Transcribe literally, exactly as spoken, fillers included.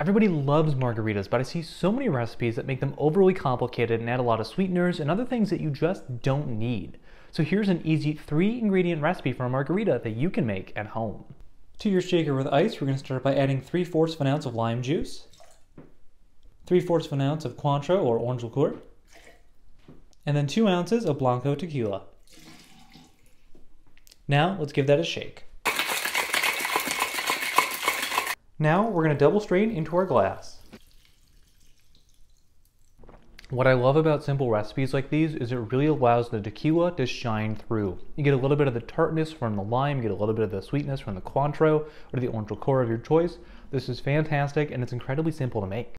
Everybody loves margaritas, but I see so many recipes that make them overly complicated and add a lot of sweeteners and other things that you just don't need. So here's an easy three ingredient recipe for a margarita that you can make at home. To your shaker with ice, we're going to start by adding three fourths of an ounce of lime juice, three fourths of an ounce of Cointreau or orange liqueur, and then two ounces of Blanco tequila. Now let's give that a shake. Now we're going to double strain into our glass. What I love about simple recipes like these is it really allows the tequila to shine through. You get a little bit of the tartness from the lime, you get a little bit of the sweetness from the Cointreau or the orange liqueur of your choice. This is fantastic and it's incredibly simple to make.